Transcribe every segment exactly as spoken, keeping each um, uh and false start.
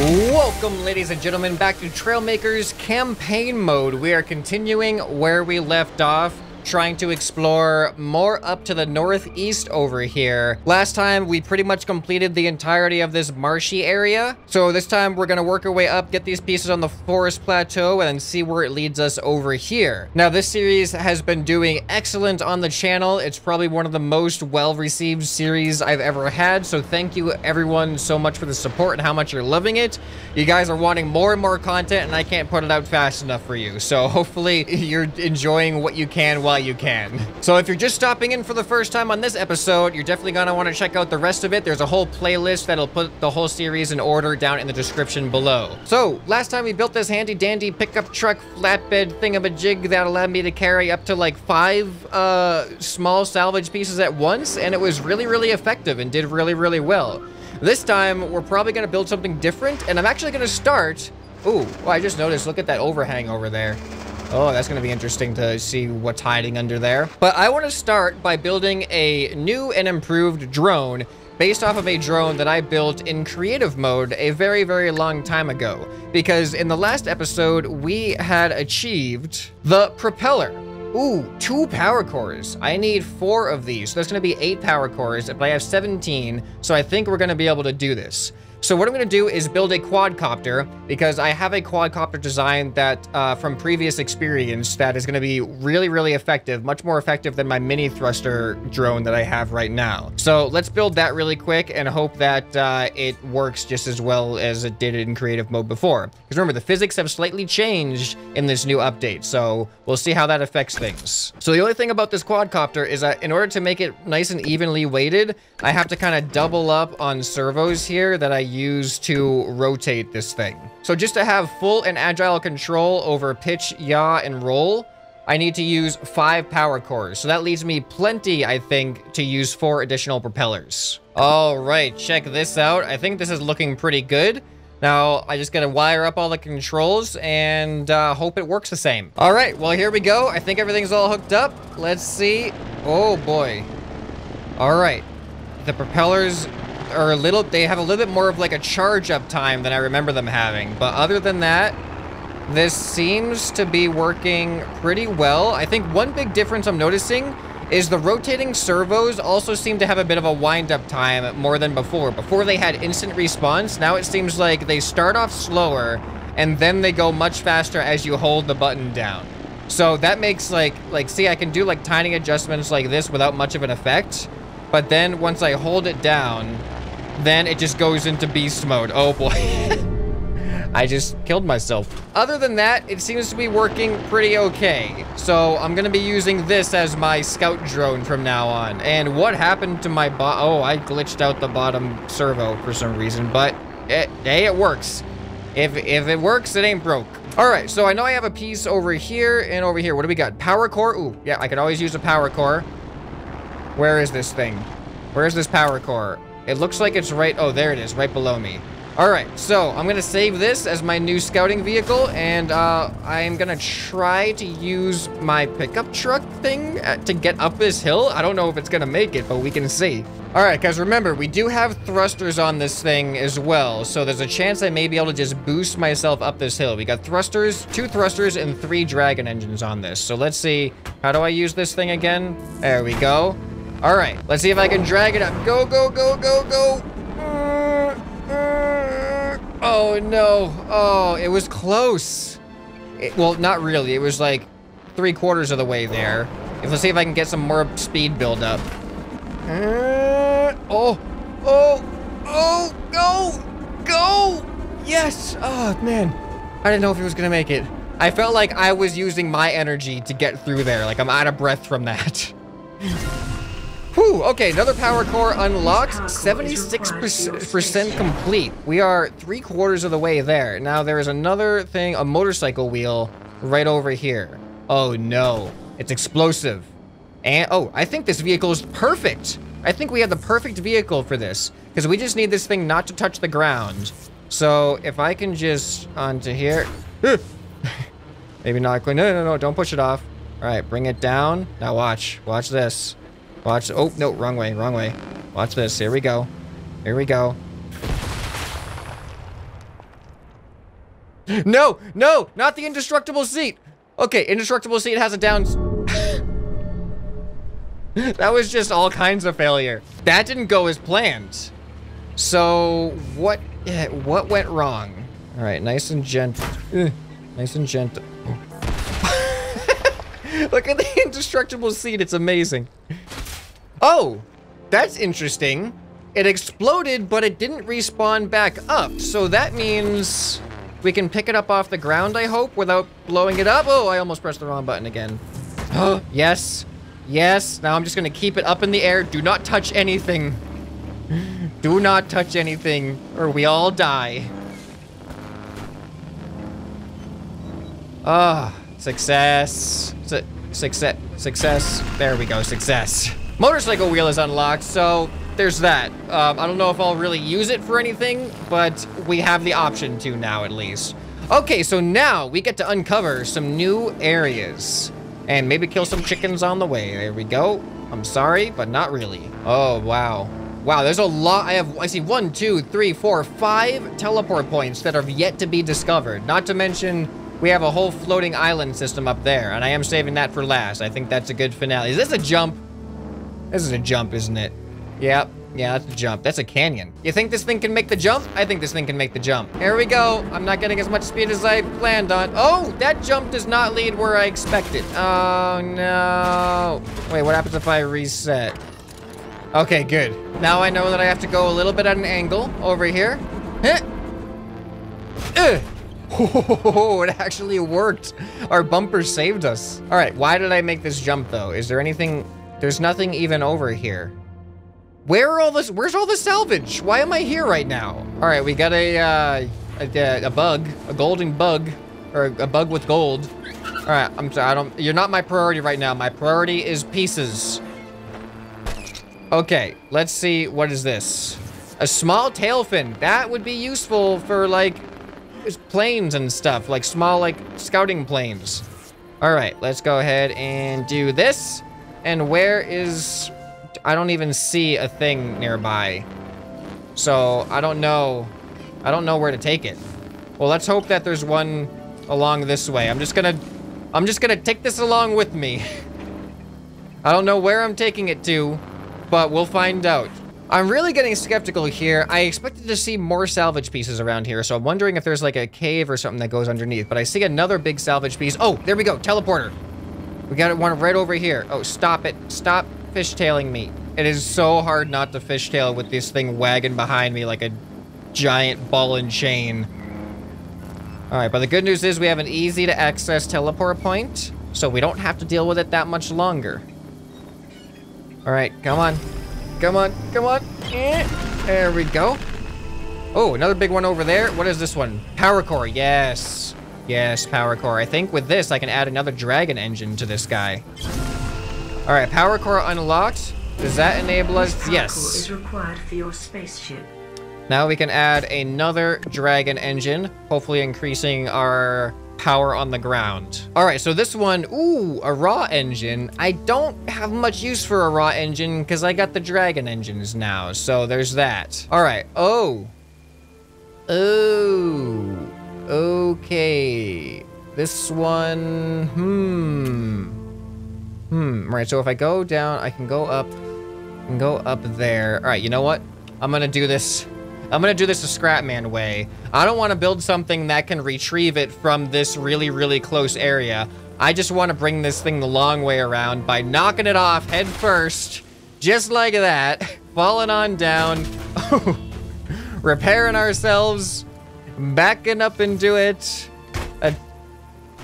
Welcome, ladies and gentlemen, back to Trailmakers campaign mode. We are continuing where we left off, trying to explore more up to the northeast over here. Last time, we pretty much completed the entirety of this marshy area. So this time, we're going to work our way up, get these pieces on the forest plateau, and see where it leads us over here. Now, this series has been doing excellent on the channel. It's probably one of the most well-received series I've ever had. So thank you, everyone, so much for the support and how much you're loving it. You guys are wanting more and more content, and I can't put it out fast enough for you. So hopefully, you're enjoying what you can while you can. So if you're just stopping in for the first time on this episode, you're definitely gonna want to check out the rest of it. There's a whole playlist that'll put the whole series in order down in the description below. So last time we built this handy dandy pickup truck flatbed thingamajig that allowed me to carry up to like five uh, small salvage pieces at once, and it was really really effective and did really really well. This time we're probably gonna build something different, and I'm actually gonna start... Ooh, well, I just noticed, look at that overhang over there. Oh, that's gonna be interesting to see what's hiding under there. But I wanna start by building a new and improved drone based off of a drone that I built in creative mode a very, very long time ago. Because in the last episode, we had achieved the propeller. Ooh, two power cores. I need four of these. So that's gonna be eight power cores, but I have seventeen. So I think we're gonna be able to do this. So what I'm gonna do is build a quadcopter, because I have a quadcopter design that uh, from previous experience that is gonna be really, really effective, much more effective than my mini thruster drone that I have right now. So let's build that really quick and hope that uh, it works just as well as it did in creative mode before. Because remember, the physics have slightly changed in this new update, so we'll see how that affects things. So the only thing about this quadcopter is that in order to make it nice and evenly weighted, I have to kind of double up on servos here that I use to rotate this thing. So just to have full and agile control over pitch, yaw, and roll, I need to use five power cores. So that leaves me plenty, I think, to use four additional propellers. All right, check this out. I think this is looking pretty good. Now, I just gotta wire up all the controls and uh, hope it works the same. All right, well, here we go. I think everything's all hooked up. Let's see. Oh boy. All right, the propellers are a little, they have a little bit more of like a charge up time than I remember them having. But other than that, this seems to be working pretty well. I think one big difference I'm noticing is the rotating servos also seem to have a bit of a wind up time more than before. Before they had instant response, now it seems like they start off slower and then they go much faster as you hold the button down. So that makes like, like, see, I can do like tiny adjustments like this without much of an effect. But then once I hold it down, then it just goes into beast mode. Oh boy. I just killed myself. Other than that, it seems to be working pretty okay. So I'm gonna be using this as my scout drone from now on. And what happened to my bot? Oh, I glitched out the bottom servo for some reason, but it, hey, it works. If, if it works, it ain't broke. All right, so I know I have a piece over here and over here. What do we got? Power core? Ooh, yeah, I could always use a power core. Where is this thing? Where is this power core? It looks like it's right... Oh, there it is, right below me. All right, so I'm going to save this as my new scouting vehicle, and uh, I'm going to try to use my pickup truck thing to get up this hill. I don't know if it's going to make it, but we can see. All right, guys, remember, we do have thrusters on this thing as well, so there's a chance I may be able to just boost myself up this hill. We got thrusters, two thrusters, and three dragon engines on this. So let's see. How do I use this thing again? There we go. All right, let's see if I can drag it up. Go, go, go, go, go. Oh, no. Oh, it was close. It, well, not really. It was like three quarters of the way there. Let's see if I can get some more speed build up. Oh, oh, oh, go, go. Yes. Oh, man. I didn't know if it was going to make it. I felt like I was using my energy to get through there. Like I'm out of breath from that. Whew, okay, another power core unlocked, seventy-six percent complete. We are three quarters of the way there. Now there is another thing, a motorcycle wheel right over here. Oh no, it's explosive. And oh, I think this vehicle is perfect. I think we have the perfect vehicle for this because we just need this thing not to touch the ground. So if I can just onto here, maybe not, no, no, no, don't push it off. All right, bring it down. Now watch, watch this. Watch, oh, no, wrong way, wrong way. Watch this, here we go. Here we go. No, no, not the indestructible seat. Okay, indestructible seat has a down. That was just all kinds of failure. That didn't go as planned. So what, what went wrong? All right, nice and gentle. Uh, nice and gentle. Look at the indestructible seat, it's amazing. Oh, that's interesting. It exploded, but it didn't respawn back up. So that means we can pick it up off the ground, I hope, without blowing it up. Oh, I almost pressed the wrong button again. Oh, yes. Yes, now I'm just gonna keep it up in the air. Do not touch anything. Do not touch anything, or we all die. Ah, oh, success. Su success, success. There we go, success. Motorcycle wheel is unlocked, so there's that. Um, I don't know if I'll really use it for anything, but we have the option to now at least. Okay, so now we get to uncover some new areas. And maybe kill some chickens on the way. There we go. I'm sorry, but not really. Oh, wow. Wow, there's a lot. I have, I see one, two, three, four, five teleport points that are yet to be discovered. Not to mention, we have a whole floating island system up there, and I am saving that for last. I think that's a good finale. Is this a jump? This is a jump, isn't it? Yep. Yeah, that's a jump. That's a canyon. You think this thing can make the jump? I think this thing can make the jump. Here we go. I'm not getting as much speed as I planned on. Oh, that jump does not lead where I expected. Oh, no. Wait, what happens if I reset? Okay, good. Now I know that I have to go a little bit at an angle over here. Huh. Ugh. Oh, it actually worked. Our bumper saved us. All right, why did I make this jump, though? Is there anything? There's nothing even over here. Where are all this? Where's all the salvage? Why am I here right now? All right, we got a uh, a, a bug, a golden bug, or a, a bug with gold. All right, I'm sorry. I don't. You're not my priority right now. My priority is pieces. Okay, let's see. What is this? A small tail fin. That would be useful for like planes and stuff, like small like scouting planes. All right, let's go ahead and do this. And where is? I don't even see a thing nearby. So I don't know. I don't know where to take it. Well, let's hope that there's one along this way. I'm just gonna, I'm just gonna take this along with me. I don't know where I'm taking it to, but we'll find out. I'm really getting skeptical here. I expected to see more salvage pieces around here, so I'm wondering if there's like a cave or something that goes underneath, but I see another big salvage piece. Oh, there we go, teleporter. We got one right over here. Oh, stop it, stop. Fishtailing me. It is so hard not to fishtail with this thing wagging behind me like a giant ball and chain. All right, but the good news is we have an easy to access teleport point, so we don't have to deal with it that much longer. All right, come on. Come on, come on. There we go. Oh, another big one over there. What is this one? Power core, yes. Yes, power core. I think with this, I can add another dragon engine to this guy. All right, power core unlocked. Does that enable us? Yes. Power core is required for your spaceship. Now we can add another dragon engine, hopefully increasing our power on the ground. All right, so this one, ooh, a raw engine. I don't have much use for a raw engine because I got the dragon engines now, so there's that. All right, oh. Oh, okay. This one, hmm. Hmm, right, so if I go down, I can go up, I can go up there. All right, you know what? I'm gonna do this. I'm gonna do this the Scrapman way. I don't wanna build something that can retrieve it from this really, really close area. I just wanna bring this thing the long way around by knocking it off head first, just like that, falling on down, repairing ourselves, backing up into it.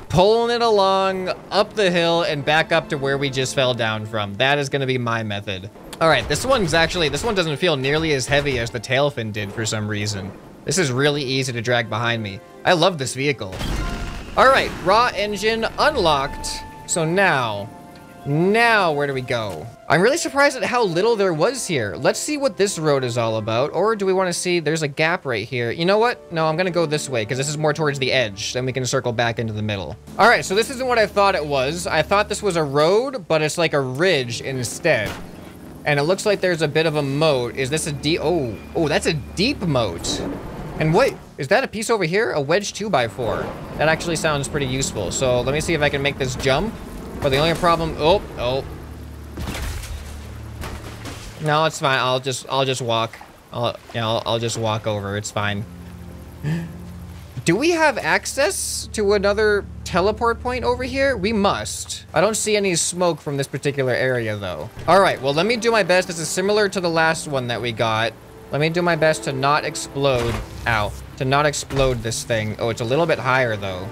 Pulling it along up the hill and back up to where we just fell down from. That is gonna be my method. All right, this one's actually, this one doesn't feel nearly as heavy as the tail fin did for some reason. This is really easy to drag behind me. I love this vehicle. All right, raw engine unlocked. So now, now where do we go? I'm really surprised at how little there was here. Let's see what this road is all about. Or do we wanna see, there's a gap right here. You know what? No, I'm gonna go this way because this is more towards the edge. Then we can circle back into the middle. All right, so this isn't what I thought it was. I thought this was a road, but it's like a ridge instead. And it looks like there's a bit of a moat. Is this a deep, oh, oh, that's a deep moat. And wait, is that a piece over here? A wedge two by four. That actually sounds pretty useful. So let me see if I can make this jump. But the only problem... Oh, oh. No, it's fine. I'll just, I'll just walk. I'll, yeah, I'll, I'll just walk over. It's fine. Do we have access to another teleport point over here? We must. I don't see any smoke from this particular area, though. All right. Well, let me do my best. This is similar to the last one that we got. Let me do my best to not explode. Ow. To not explode this thing. Oh, it's a little bit higher, though.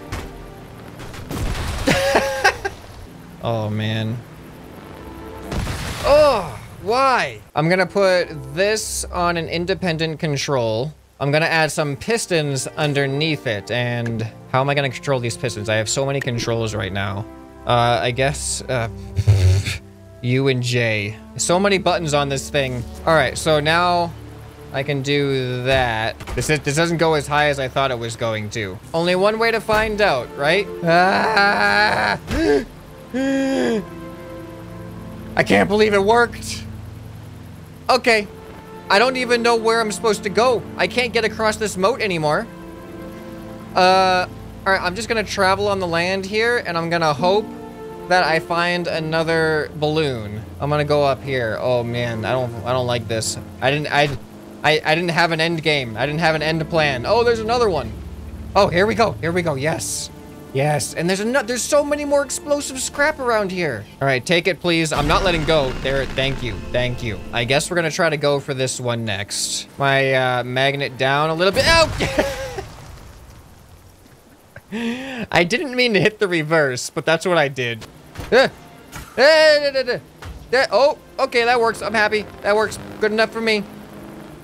Oh, man. Oh, why? I'm gonna put this on an independent control. I'm gonna add some pistons underneath it. And how am I gonna control these pistons? I have so many controls right now. Uh, I guess... Uh, U and J. So many buttons on this thing. All right, so now... I can do that. This is, this doesn't go as high as I thought it was going to. Only one way to find out, right? Ah! I can't believe it worked. Okay. I don't even know where I'm supposed to go. I can't get across this moat anymore. Uh, all right, I'm just gonna travel on the land here and I'm gonna hope that I find another balloon. I'm gonna go up here. Oh man, I don't, I don't like this. I didn't, I... I, I didn't have an end game. I didn't have an end plan. Oh, there's another one. Oh, here we go. Here we go. Yes. Yes. And there's another, there's so many more explosive scrap around here. All right, take it, please. I'm not letting go. There, thank you. Thank you. I guess we're gonna try to go for this one next. My uh, magnet down a little bit. Oh! I didn't mean to hit the reverse, but that's what I did. Uh, uh, oh, okay, that works. I'm happy. That works. Good enough for me.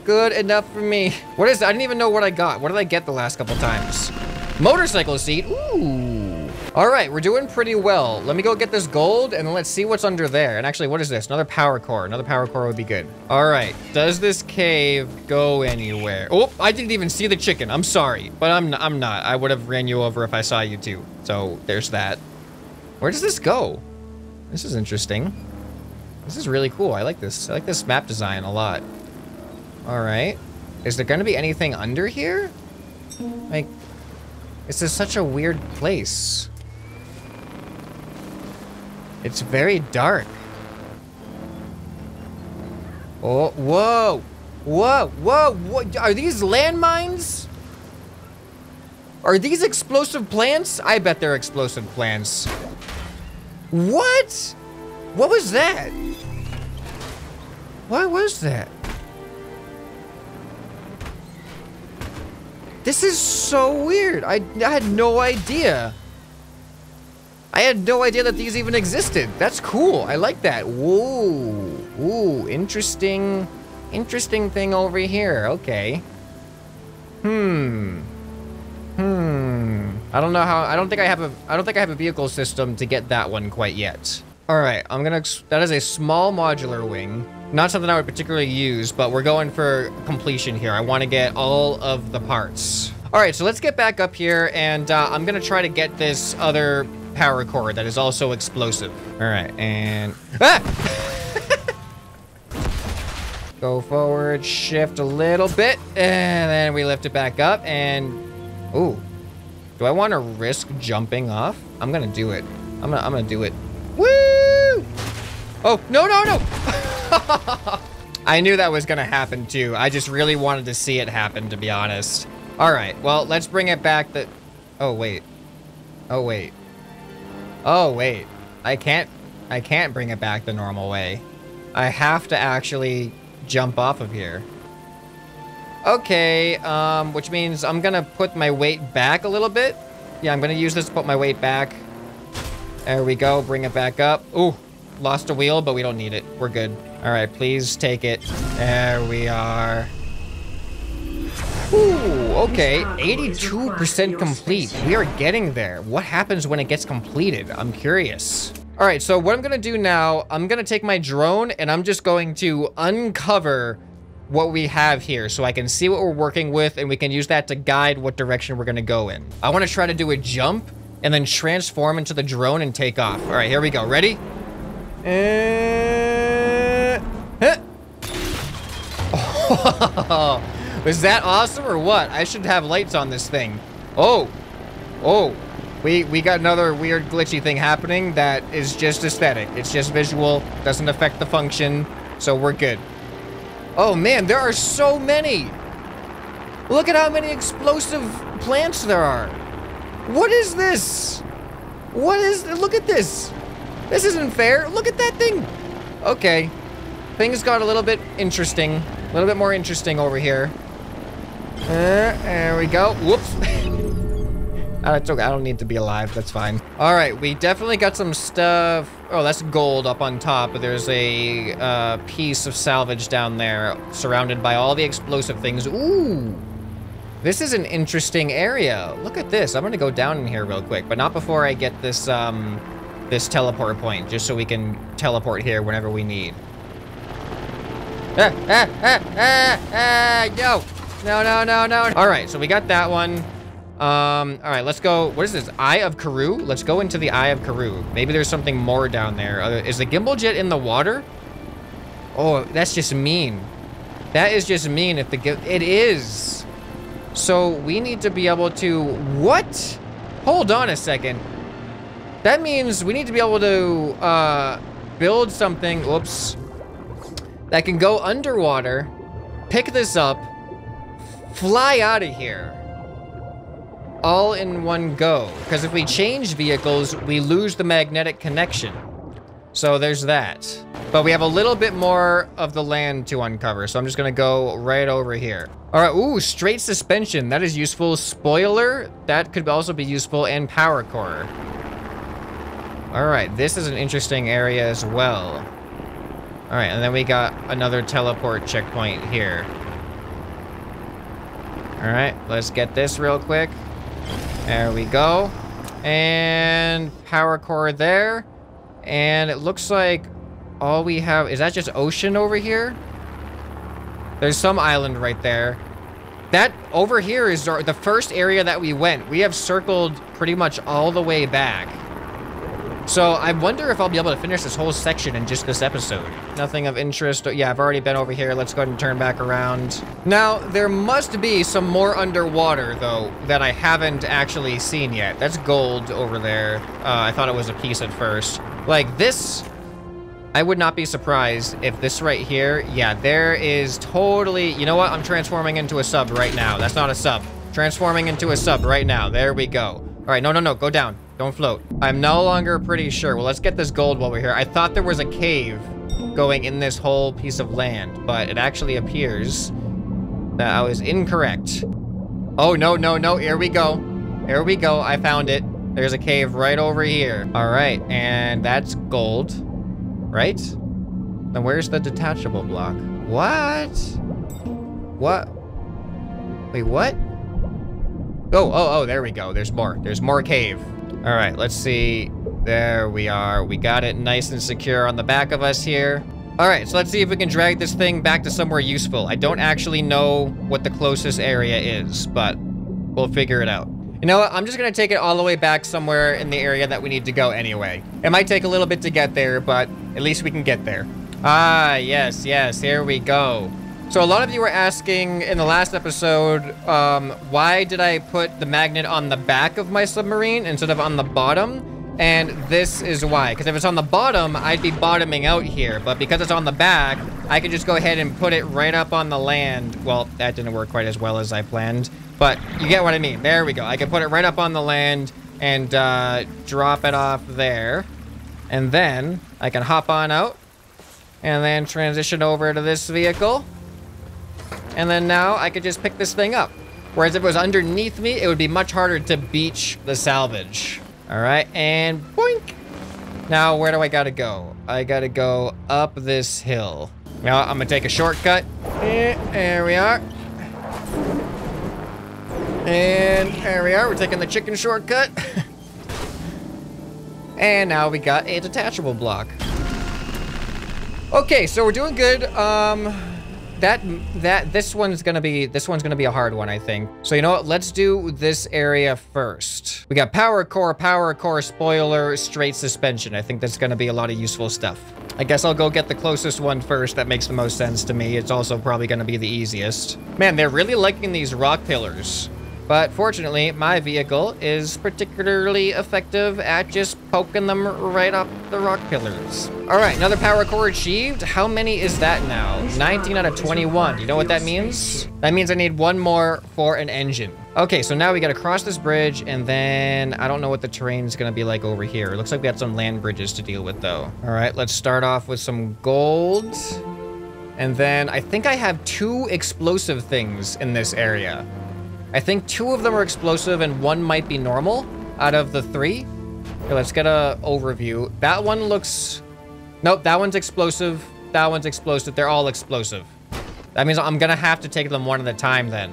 Good enough for me. What is that? I didn't even know what I got. What did I get the last couple times? Motorcycle seat. Ooh. All right, we're doing pretty well. Let me go get this gold and let's see what's under there. And actually, what is this? Another power core. Another power core would be good. All right. Does this cave go anywhere? Oh, I didn't even see the chicken. I'm sorry, but I'm not, I'm not. I would have ran you over if I saw you too. So there's that. Where does this go? This is interesting. This is really cool. I like this. I like this map design a lot. All right. Is there gonna be anything under here? Like, this is such a weird place. It's very dark. Oh, whoa. Whoa, whoa, what? Are these landmines? Are these explosive plants? I bet they're explosive plants. What? What was that? What was that? This is so weird. I, I had no idea. I had no idea that these even existed. That's cool. I like that. Whoa. Ooh, interesting. Interesting thing over here. Okay. Hmm. Hmm. I don't know how, I don't think I have a, I don't think I have a vehicle system to get that one quite yet. All right, I'm gonna, that is a small modular wing. Not something I would particularly use, but we're going for completion here. I want to get all of the parts. All right, so let's get back up here, and uh, I'm going to try to get this other power core that is also explosive. All right, and... Ah! Go forward, shift a little bit, and then we lift it back up, and... Ooh. Do I want to risk jumping off? I'm going to do it. I'm going to, I'm going to do it. Woo! Oh, no, no, no! I knew that was gonna happen too. I just really wanted to see it happen, to be honest. All right, well, let's bring it back that... Oh, wait. Oh, wait. Oh, wait. I can't... I can't bring it back the normal way. I have to actually jump off of here. Okay, um, which means I'm gonna put my weight back a little bit. Yeah, I'm gonna use this to put my weight back. There we go, bring it back up. Ooh, lost a wheel, but we don't need it. We're good. All right, please take it. There we are. Ooh, okay, eighty-two percent complete. We are getting there. What happens when it gets completed? I'm curious. All right, so what I'm gonna do now, I'm gonna take my drone and I'm just going to uncover what we have here so I can see what we're working with and we can use that to guide what direction we're gonna go in. I wanna try to do a jump and then transform into the drone and take off. All right, here we go, ready? And... Huh. Was that awesome or what? I should have lights on this thing. Oh. Oh. We, we got another weird glitchy thing happening that is just aesthetic. It's just visual, doesn't affect the function, so we're good. Oh man, there are so many! Look at how many explosive plants there are! What is this? What is- look at this! This isn't fair, look at that thing! Okay, things got a little bit interesting, a little bit more interesting over here. Uh, there we go, whoops! Uh, it's okay. I don't need to be alive. That's fine. All right. We definitely got some stuff. Oh, that's gold up on top. But there's a uh, piece of salvage down there surrounded by all the explosive things. Ooh, this is an interesting area. Look at this. I'm going to go down in here real quick, but not before I get this, um, this teleport point, just so we can teleport here whenever we need. Ah, ah, ah, ah, ah, no, no, no, no, no. All right. So we got that one. Um, all right, let's go. What is this? Eye of Karoo? Let's go into the Eye of Karoo. Maybe there's something more down there. Uh, is the gimbal jet in the water? Oh, that's just mean. That is just mean if the gimbal... It is. So we need to be able to... What? Hold on a second. That means we need to be able to uh, build something. Whoops. That can go underwater, pick this up, fly out of here. All in one go, because if we change vehicles, we lose the magnetic connection. So there's that. But we have a little bit more of the land to uncover, so I'm just gonna go right over here. All right, ooh, straight suspension. That is useful. Spoiler, that could also be useful, and power core. All right, this is an interesting area as well. All right, and then we got another teleport checkpoint here. All right, let's get this real quick. There we go. And power core there. And it looks like all we have... Is that just ocean over here? There's some island right there. That over here is the first area that we went. We have circled pretty much all the way back. So I wonder if I'll be able to finish this whole section in just this episode. Nothing of interest. Yeah, I've already been over here. Let's go ahead and turn back around. Now, there must be some more underwater, though, that I haven't actually seen yet. That's gold over there. Uh, I thought it was a piece at first. Like this, I would not be surprised if this right here, yeah, there is totally, you know what? I'm transforming into a sub right now. That's not a sub. Transforming into a sub right now. There we go. All right, no, no, no, go down. Don't float. I'm no longer pretty sure. Well, let's get this gold while we're here. I thought there was a cave going in this whole piece of land, but it actually appears that I was incorrect. Oh, no, no, no. Here we go. Here we go. I found it. There's a cave right over here. All right. And that's gold, right? Then where's the detachable block? What? What? Wait, what? Oh, oh, oh, there we go. There's more. There's more cave. All right, let's see. There we are. We got it nice and secure on the back of us here. All right, so let's see if we can drag this thing back to somewhere useful. I don't actually know what the closest area is, but we'll figure it out. You know what? I'm just gonna take it all the way back somewhere in the area that we need to go anyway. It might take a little bit to get there, but at least we can get there. Ah, yes, yes, here we go. So a lot of you were asking in the last episode, um, why did I put the magnet on the back of my submarine instead of on the bottom? And this is why, because if it's on the bottom, I'd be bottoming out here. But because it's on the back, I can just go ahead and put it right up on the land. Well, that didn't work quite as well as I planned, but you get what I mean. There we go. I can put it right up on the land and uh, drop it off there. And then I can hop on out and then transition over to this vehicle. And then now I could just pick this thing up. Whereas if it was underneath me, it would be much harder to beach the salvage. All right, and boink. Now, where do I gotta go? I gotta go up this hill. Now, I'm gonna take a shortcut. And there we are. And there we are, we're taking the chicken shortcut. And now we got a detachable block. Okay, so we're doing good. Um, that that this one's gonna be this one's gonna be a hard one, I think. So you know what? Let's do this area first. We got power core, power core, spoiler, straight suspension. I think that's gonna be a lot of useful stuff. I guess I'll go get the closest one first. That makes the most sense to me. It's also probably gonna be the easiest. Man, they're really liking these rock pillars. But fortunately, my vehicle is particularly effective at just poking them right up the rock pillars. All right, another power core achieved. How many is that now? nineteen out of twenty-one. You know what that means? That means I need one more for an engine. Okay, so now we gotta cross this bridge, and then I don't know what the terrain's gonna be like over here. It looks like we got some land bridges to deal with, though. All right, let's start off with some gold. And then I think I have two explosive things in this area. I think two of them are explosive and one might be normal out of the three. Okay, let's get a overview. That one looks... Nope, that one's explosive. That one's explosive. They're all explosive. That means I'm gonna have to take them one at a time then.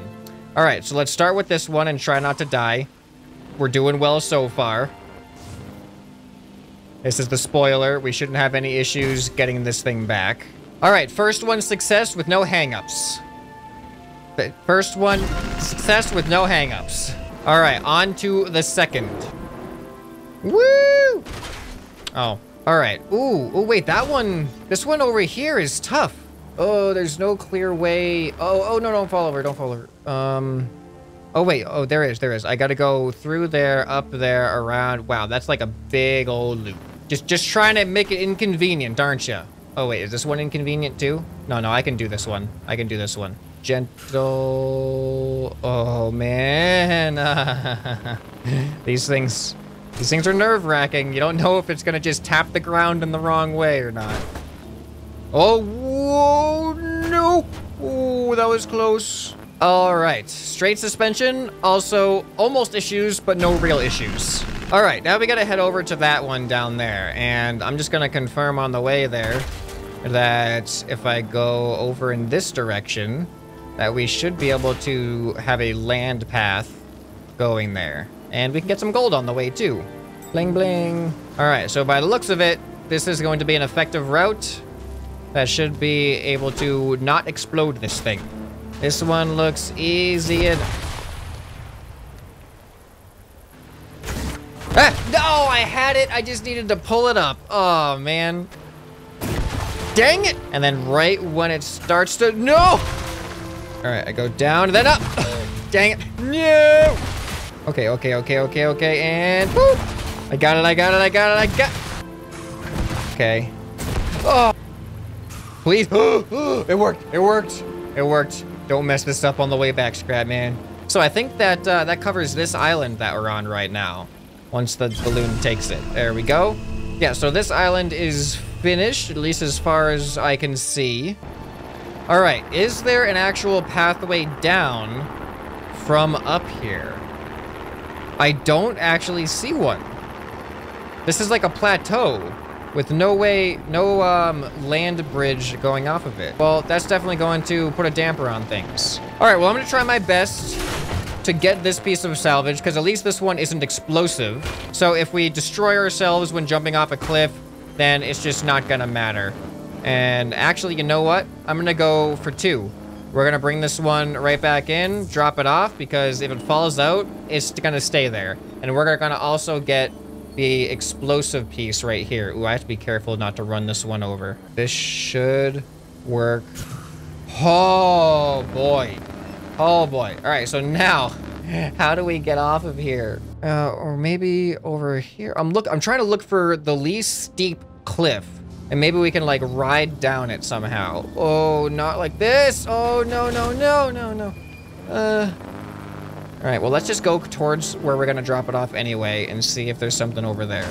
All right, so let's start with this one and try not to die. We're doing well so far. This is the spoiler. We shouldn't have any issues getting this thing back. All right, first one success with no hang-ups. The first one, success with no hang-ups. All right, on to the second. Woo! Oh, all right. Ooh, oh wait, that one, this one over here is tough. Oh, there's no clear way. Oh, oh no, don't fall over, don't fall over. Um, oh wait, oh, there is, there is. I gotta go through there, up there, around. Wow, that's like a big old loop. Just, just trying to make it inconvenient, aren't you? Oh wait, is this one inconvenient too? No, no, I can do this one. I can do this one. Gentle. Oh man. these things these things are nerve-wracking. You don't know if it's gonna just tap the ground in the wrong way or not. Oh, whoa, no. Oh, that was close. All right, straight suspension, also almost issues but no real issues. All right, now we gotta head over to that one down there, and I'm just gonna confirm on the way there that if I go over in this direction, that we should be able to have a land path going there. And we can get some gold on the way too. Bling bling. All right, so by the looks of it, this is going to be an effective route that should be able to not explode this thing. This one looks easy enough. Ah, no, I had it. I just needed to pull it up. Oh man. Dang it. And then right when it starts to, no. All right, I go down and then up. Dang it. No. Okay, okay, okay, okay, okay. And whoop. I got it, I got it, I got it, I got it. Okay. Oh, please. It worked, it worked, it worked. Don't mess this up on the way back, Scrapman. So I think that uh, that covers this island that we're on right now. Once the balloon takes it. There we go. Yeah, so this island is finished, at least as far as I can see. All right, is there an actual pathway down from up here? I don't actually see one. This is like a plateau with no way, no um, land bridge going off of it. Well, that's definitely going to put a damper on things. All right, well, I'm gonna try my best to get this piece of salvage, because at least this one isn't explosive. So if we destroy ourselves when jumping off a cliff, then it's just not gonna matter. And actually, you know what? I'm gonna go for two. We're gonna bring this one right back in, drop it off, because if it falls out, it's gonna stay there. And we're gonna also get the explosive piece right here. Ooh, I have to be careful not to run this one over. This should work. Oh boy. Oh boy. All right, so now, how do we get off of here? Uh, or maybe over here. I'm look. I'm trying to look for the least steep cliff. And maybe we can like ride down it somehow. Oh, not like this. Oh, no, no, no, no, no. Uh, all right, well, let's just go towards where we're gonna drop it off anyway and see if there's something over there.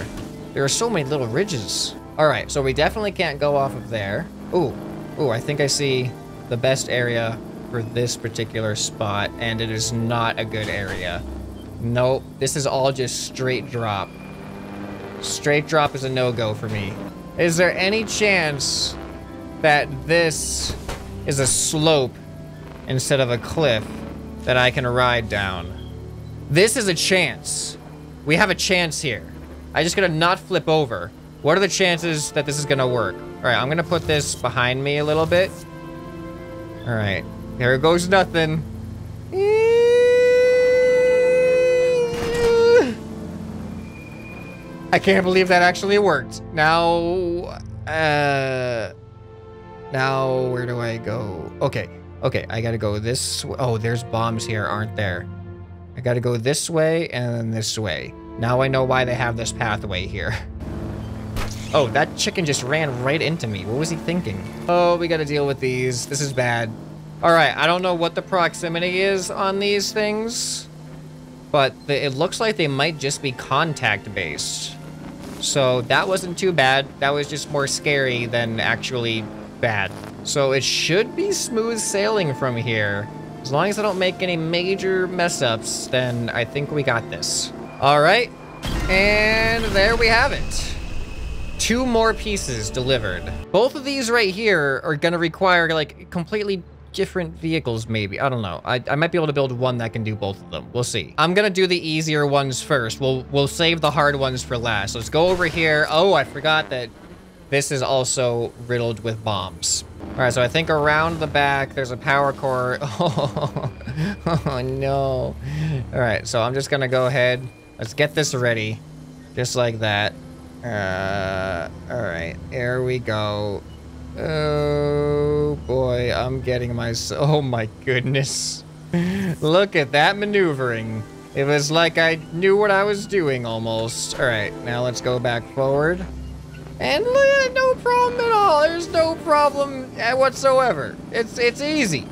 There are so many little ridges. All right, so we definitely can't go off of there. Ooh, ooh, I think I see the best area for this particular spot, and it is not a good area. Nope, this is all just straight drop. Straight drop is a no-go for me. Is there any chance that this is a slope instead of a cliff that I can ride down? This is a chance. We have a chance here. I just gotta not flip over. What are the chances that this is gonna work? All right, I'm gonna put this behind me a little bit. All right, there goes nothing. I can't believe that actually worked. Now, uh, now where do I go? Okay, okay, I gotta go this way. Oh, there's bombs here, aren't there? I gotta go this way and then this way. Now I know why they have this pathway here. Oh, that chicken just ran right into me. What was he thinking? Oh, we gotta deal with these. This is bad. All right, I don't know what the proximity is on these things, but the, it looks like they might just be contact-based. So that wasn't too bad. That was just more scary than actually bad. So it should be smooth sailing from here. As long as I don't make any major mess-ups, then I think we got this. All right, and there we have it. Two more pieces delivered. Both of these right here are gonna require like completely different vehicles, maybe. I don't know. I, I might be able to build one that can do both of them. We'll see. I'm gonna do the easier ones first. We'll, we'll save the hard ones for last. Let's go over here. Oh, I forgot that this is also riddled with bombs. All right, so I think around the back, there's a power core. Oh, oh no. All right, so I'm just gonna go ahead. Let's get this ready, just like that. Uh, all right, here we go. Oh boy, I'm getting my, oh my goodness. Look at that maneuvering. It was like I knew what I was doing almost. All right, now let's go back forward. And look, no problem at all. There's no problem whatsoever. It's, it's easy.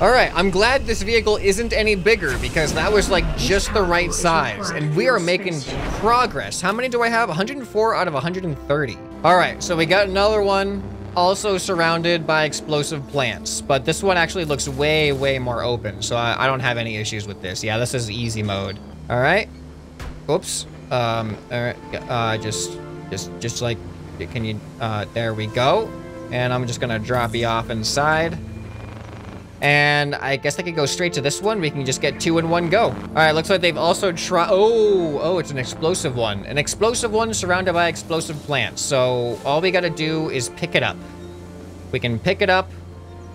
All right, I'm glad this vehicle isn't any bigger because that was like just the right size and we are making progress. How many do I have? one hundred four out of one hundred thirty. All right, so we got another one also surrounded by explosive plants, but this one actually looks way, way more open. So I, I don't have any issues with this. Yeah, this is easy mode. All right, oops. Um, all right, uh, just, just, just like, can you, uh, there we go. And I'm just gonna drop you off inside. And I guess I could go straight to this one. We can just get two in one go. All right, looks like they've also tried, oh, oh, it's an explosive one. An explosive one surrounded by explosive plants. So all we gotta do is pick it up. We can pick it up,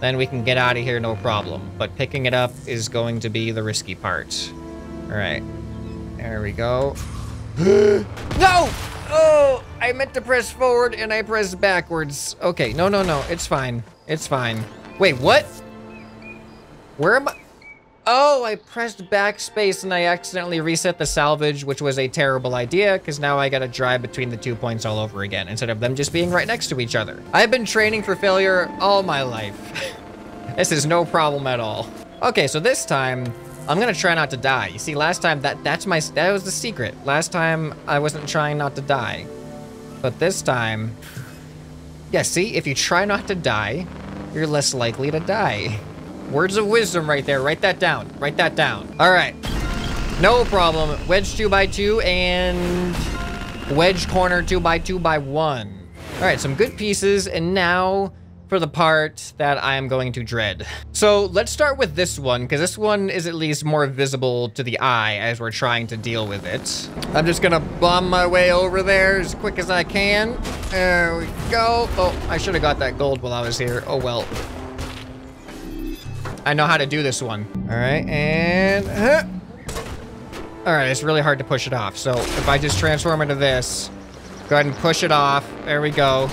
then we can get out of here, no problem. But picking it up is going to be the risky part. All right, there we go. No! Oh, I meant to press forward and I pressed backwards. Okay, no, no, no, it's fine. It's fine. Wait, what? Where am I? Oh, I pressed backspace and I accidentally reset the salvage, which was a terrible idea because now I gotta drive between the two points all over again instead of them just being right next to each other. I've been training for failure all my life. This is no problem at all. Okay, so this time I'm gonna try not to die. You see, last time that that's my, that was the secret. Last time I wasn't trying not to die, but this time, yeah, see, if you try not to die, you're less likely to die. Words of wisdom right there. Write that down. Write that down. All right. No problem. Wedge two by two and wedge corner two by two by one. All right, some good pieces. And now for the part that I am going to dread. So let's start with this one because this one is at least more visible to the eye as we're trying to deal with it. I'm just gonna bomb my way over there as quick as I can. There we go. Oh, I should have got that gold while I was here. Oh, well. I know how to do this one. All right, and uh, all right, it's really hard to push it off. So if I just transform into this, go ahead and push it off. There we go.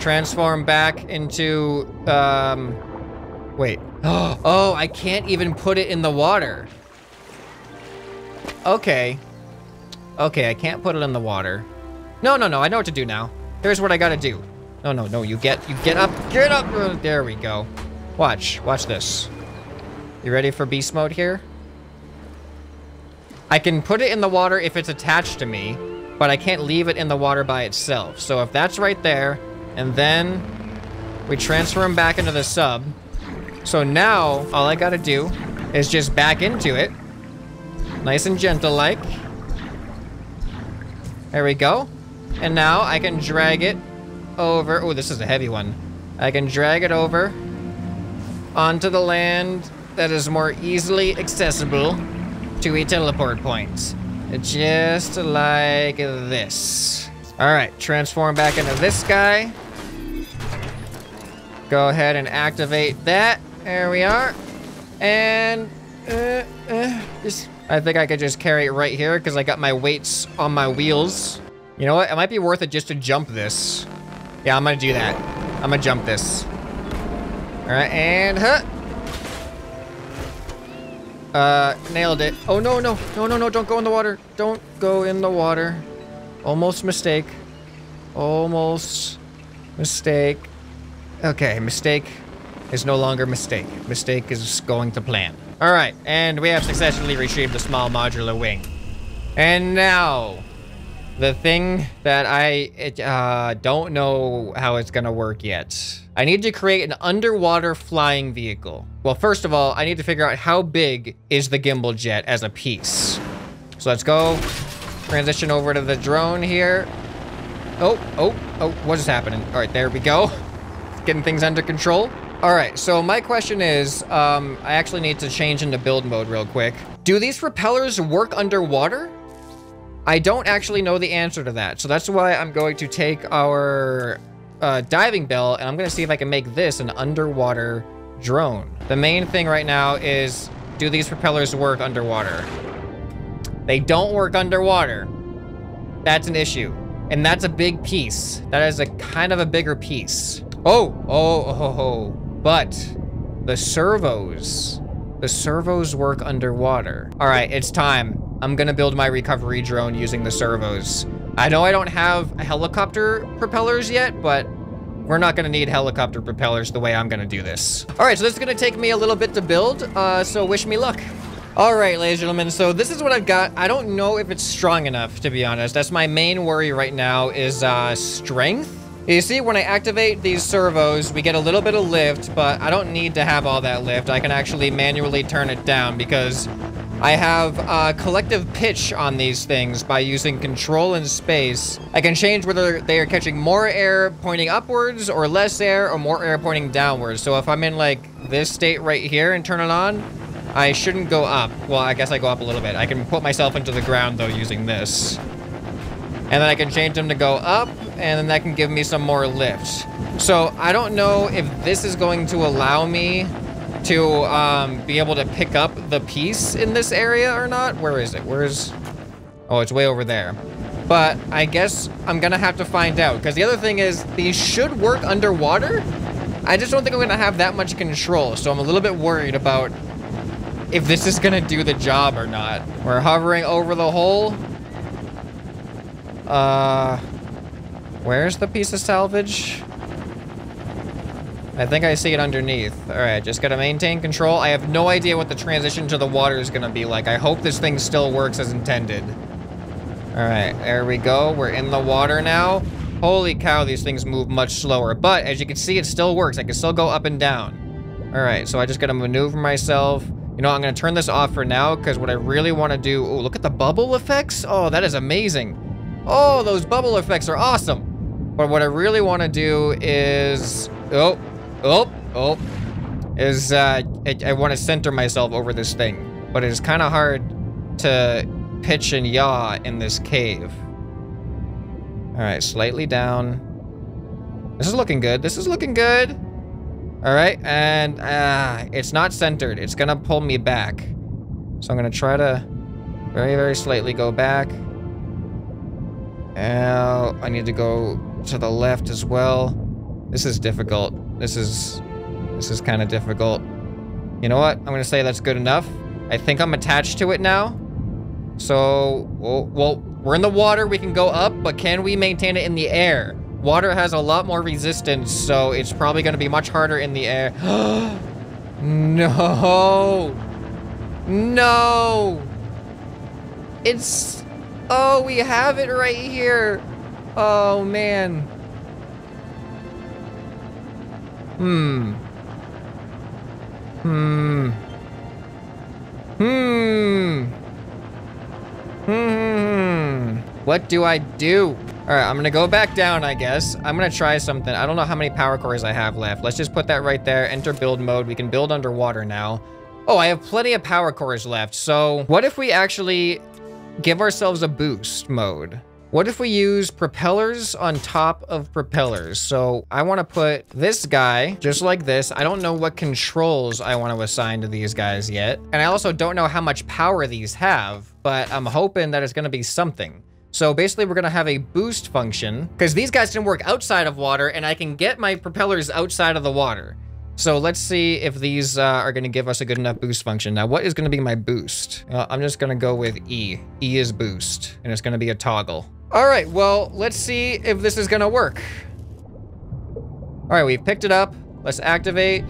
Transform back into, um, wait. Oh, oh, I can't even put it in the water. Okay. Okay, I can't put it in the water. No, no, no, I know what to do now. Here's what I gotta do. No, no, no, you get, you get up, get up. Oh, there we go. Watch, watch this. You ready for beast mode here? I can put it in the water if it's attached to me, but I can't leave it in the water by itself. So if that's right there, and then we transfer him back into the sub. So now all I gotta do is just back into it. Nice and gentle-like. There we go. And now I can drag it over. Oh, this is a heavy one. I can drag it over onto the land that is more easily accessible to a teleport point. Just like this. All right, transform back into this guy. Go ahead and activate that. There we are. And uh, uh, just, I think I could just carry it right here because I got my weights on my wheels. You know what? It might be worth it just to jump this. Yeah, I'm gonna do that. I'm gonna jump this. All right, and huh. Uh, nailed it. Oh, no, no, no, no, no, don't go in the water. Don't go in the water. Almost mistake. Almost mistake. Okay, mistake is no longer mistake. Mistake is going to plan. All right, and we have successfully retrieved the small modular wing. And now, the thing that I it, uh, don't know how it's gonna work yet. I need to create an underwater flying vehicle. Well, first of all, I need to figure out how big is the gimbal jet as a piece. So let's go transition over to the drone here. Oh, oh, oh, what is happening? All right, there we go. Getting things under control. All right, so my question is, um, I actually need to change into build mode real quick. Do these propellers work underwater? I don't actually know the answer to that. So that's why I'm going to take our uh, diving bell and I'm gonna see if I can make this an underwater drone. The main thing right now is, do these propellers work underwater? They don't work underwater. That's an issue. And that's a big piece. That is a kind of a bigger piece. Oh, oh, oh, oh. But the servos, the servos work underwater. All right, it's time. I'm gonna build my recovery drone using the servos. I know I don't have helicopter propellers yet, but we're not gonna need helicopter propellers the way I'm gonna do this. All right, so this is gonna take me a little bit to build, uh, so wish me luck. All right, ladies and gentlemen, so this is what I've got. I don't know if it's strong enough, to be honest. That's my main worry right now is uh, strength. You see, when I activate these servos, we get a little bit of lift, but I don't need to have all that lift. I can actually manually turn it down because I have uh, collective pitch on these things by using control and space. I can change whether they are catching more air pointing upwards or less air or more air pointing downwards. So if I'm in like this state right here and turn it on, I shouldn't go up. Well, I guess I go up a little bit. I can put myself into the ground though using this. And then I can change them to go up and then that can give me some more lift. So I don't know if this is going to allow me to um, be able to pick up the piece in this area or not. Where is it? Where is, oh, it's way over there. But I guess I'm gonna have to find out because the other thing is these should work underwater. I just don't think I'm gonna have that much control. So I'm a little bit worried about if this is gonna do the job or not. We're hovering over the hole. Uh, where's the piece of salvage? I think I see it underneath. All right, just gotta maintain control. I have no idea what the transition to the water is gonna be like. I hope this thing still works as intended. All right, there we go. We're in the water now. Holy cow, these things move much slower. But as you can see, it still works. I can still go up and down. All right, so I just gotta maneuver myself. You know, I'm gonna turn this off for now because what I really wanna do, oh, look at the bubble effects. Oh, that is amazing. Oh, those bubble effects are awesome. But what I really wanna do is, oh, Oh, oh, is uh, I, I want to center myself over this thing, but it's kind of hard to pitch and yaw in this cave. All right, slightly down. This is looking good. This is looking good. All right, and ah, uh, it's not centered. It's gonna pull me back. So I'm gonna try to very, very slightly go back. Now I need to go to the left as well. This is difficult. This is, this is kind of difficult. You know what? I'm gonna say that's good enough. I think I'm attached to it now. So, well, well, we're in the water, we can go up, but can we maintain it in the air? Water has a lot more resistance, so it's probably gonna be much harder in the air. No! No! It's, oh, we have it right here. Oh, man. Hmm. Hmm. Hmm. Hmm. What do I do? All right, I'm gonna go back down, I guess. I'm gonna try something. I don't know how many power cores I have left. Let's just put that right there, enter build mode. We can build underwater now. Oh, I have plenty of power cores left. So what if we actually give ourselves a boost mode? What if we use propellers on top of propellers? So I want to put this guy just like this. I don't know what controls I want to assign to these guys yet. And I also don't know how much power these have, but I'm hoping that it's going to be something. So basically we're going to have a boost function because these guys can work outside of water and I can get my propellers outside of the water. So let's see if these uh, are going to give us a good enough boost function. Now, what is going to be my boost? Uh, I'm just going to go with E. E is boost, and it's going to be a toggle. All right, well, let's see if this is going to work. All right, we've picked it up. Let's activate.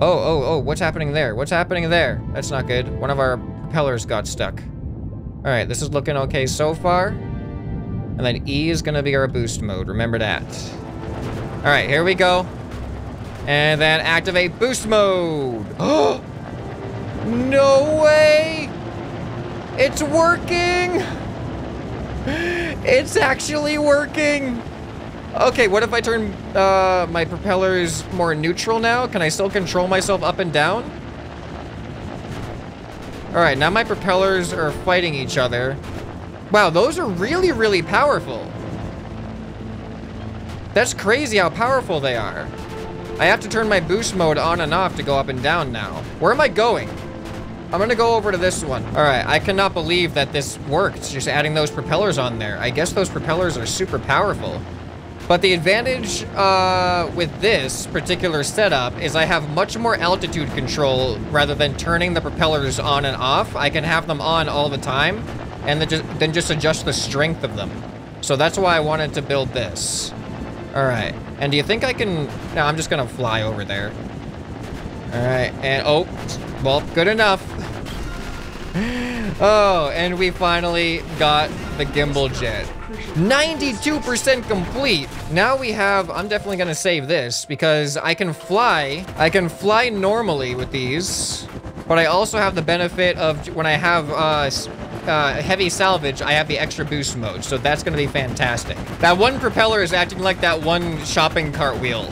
Oh, oh, oh, what's happening there? What's happening there? That's not good. One of our propellers got stuck. All right, this is looking okay so far. And then E is going to be our boost mode. Remember that. All right, here we go. And then activate boost mode. Oh, no way. It's working. It's actually working. Okay, what if I turn uh, my propellers more neutral now? Can I still control myself up and down? All right, now my propellers are fighting each other. Wow, those are really, really powerful. That's crazy how powerful they are. I have to turn my boost mode on and off to go up and down now. Where am I going? I'm gonna go over to this one. All right, I cannot believe that this worked, just adding those propellers on there. I guess those propellers are super powerful. But the advantage uh, with this particular setup is I have much more altitude control rather than turning the propellers on and off. I can have them on all the time and then just, then just adjust the strength of them. So that's why I wanted to build this. All right. And do you think I can... No, I'm just going to fly over there. All right. And, oh, well, good enough. Oh, and we finally got the gimbal jet. ninety-two percent complete. Now we have... I'm definitely going to save this because I can fly. I can fly normally with these. But I also have the benefit of when I have... Uh, Uh, heavy salvage, I have the extra boost mode, so that's gonna be fantastic. That one propeller is acting like that one shopping cart wheel.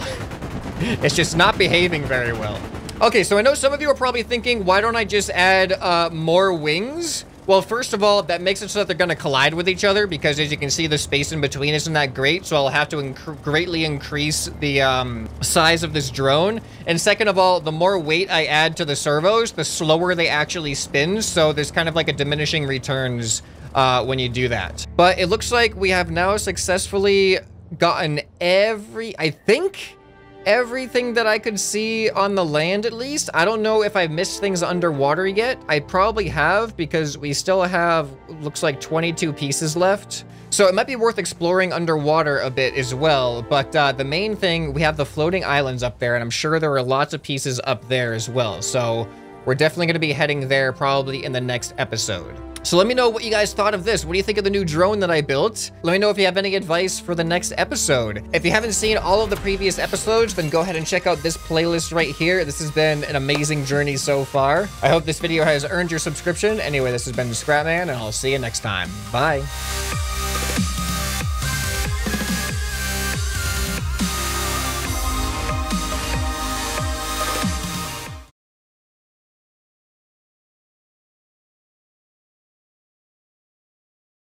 It's just not behaving very well. Okay, so I know some of you are probably thinking, why don't I just add uh, more wings? Well, first of all, that makes it so that they're gonna collide with each other because as you can see, the space in between isn't that great, so I'll have to inc- greatly increase the um, size of this drone. And second of all, the more weight I add to the servos, the slower they actually spin. So there's kind of like a diminishing returns uh, when you do that. But it looks like we have now successfully gotten every, I think, everything that I could see on the land at least. I don't know if I missed things underwater yet. I probably have because we still have, looks like twenty-two pieces left. So it might be worth exploring underwater a bit as well, but uh, the main thing, we have the floating islands up there, and I'm sure there are lots of pieces up there as well. So we're definitely gonna be heading there probably in the next episode. So let me know what you guys thought of this. What do you think of the new drone that I built? Let me know if you have any advice for the next episode. If you haven't seen all of the previous episodes, then go ahead and check out this playlist right here. This has been an amazing journey so far. I hope this video has earned your subscription. Anyway, this has been Scrapman, and I'll see you next time. Bye.